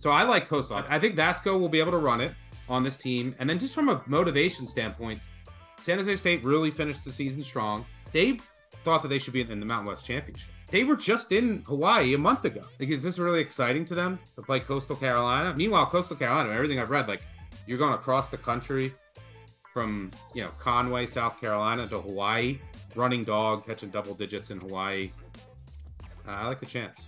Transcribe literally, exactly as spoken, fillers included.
So I like Coastal. I think Vasco will be able to run it on this team. And then just from a motivation standpoint, San Jose State really finished the season strong. They thought that they should be in the Mountain West Championship. They were just in Hawaii a month ago. Like, is this really exciting to them to play Coastal Carolina? Meanwhile, Coastal Carolina, everything I've read, like, you're going across the country from, you know, Conway, South Carolina to Hawaii, running dog, catching double digits in Hawaii. Uh, I like the chance.